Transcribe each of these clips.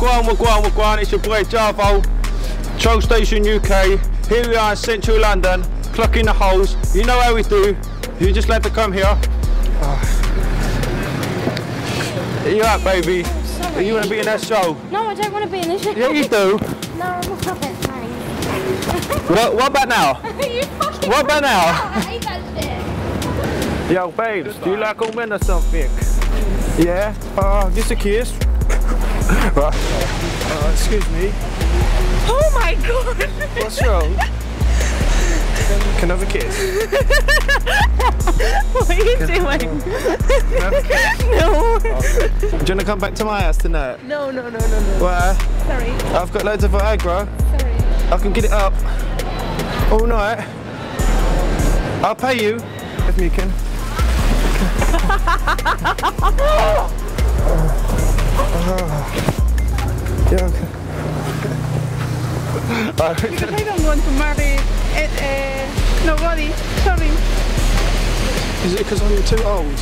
Wagwan, it's your boy Jarvo, Troll Station UK. Here we are in central London, clocking the holes. You know how we do, you just like to come here. Oh. Are you up, baby? I'm sorry. You want to be in that show? No, I don't want to be in this show. Yeah, you do. No, I'm not up it, thanks. What about now? You fucking what about now? I hate that shit. Yo, babes, do you like all men or something? Yeah? Just a kiss. Right. Excuse me. Oh my god! What's wrong? Can I have a kiss? What are you doing? Can I have a kiss? No. Oh. Do you want to come back to my house tonight? No, no, no, no, no. Why? Sorry. I've got loads of Viagra. Sorry. I can get it up all night. I'll pay you if you can. Yeah, okay. Because I don't want to marry nobody, sorry. Is it because I'm too old?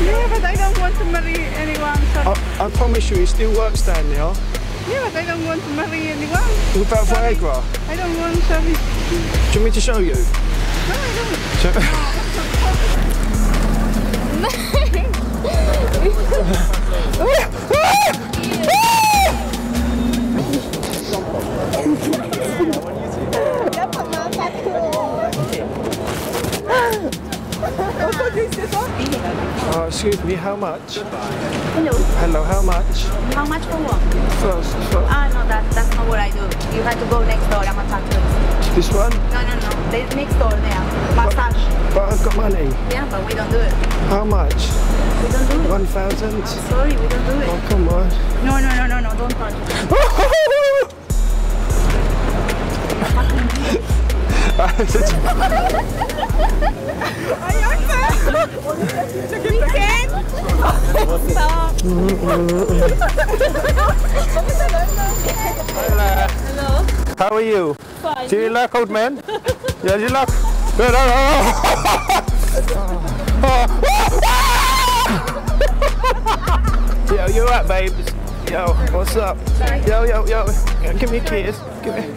Yeah, but I don't want to marry anyone, sorry. I promise you, it still works down there. Yeah, but I don't want to marry anyone. What about Viagra? I don't want, sorry. Do you want me to show you? No, I don't. Excuse me, how much? Hello. Hello, how much? How much for what? First. No, that's not what I do. You have to go next door, I'm a tattoo. This one? No, no, no. There's next door there. Massage. But I've got money. Yeah, but we don't do it. How much? We don't do it. 1,000? I'm sorry, we don't do it. Oh, come on. No, no, no, no, no, don't touch it. Hello. How are you? Fine. Do you like old men? Yeah, you like. Yo, you right, babes? Yo, what's up? Yo, yo, yo. Give me a kiss. Give me.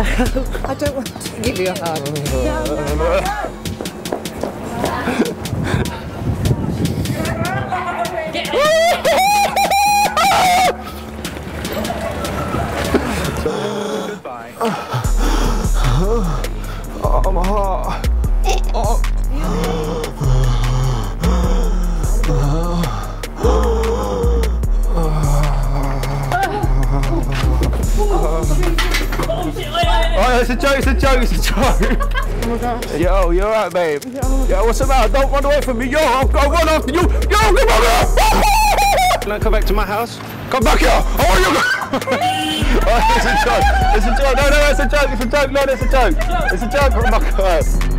I don't want to give you a hug. No, no, no, no. Goodbye. Oh, my heart. Oh. Oh, it's a joke, it's a joke, it's a joke. Oh my gosh. Yo, you're right, babe. Yo, yo, what's about? Don't run away from me. Yo, I'll run after you. Yo, come on. Can I come back to my house? Come back here. I want you. Oh, it's a joke. It's a joke. No, no, it's a joke. It's a joke. No, it's a joke. It's a joke. Oh my God.